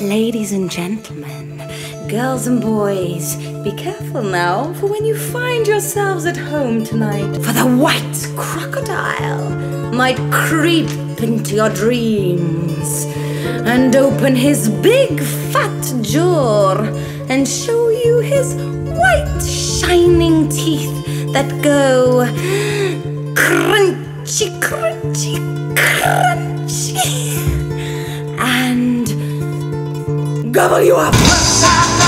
Ladies and gentlemen, girls and boys, be careful now for when you find yourselves at home tonight, for the white crocodile might creep into your dreams and open his big fat jaw and show you his white shining teeth that go crunchy, crunchy, crunchy, and gobble you up!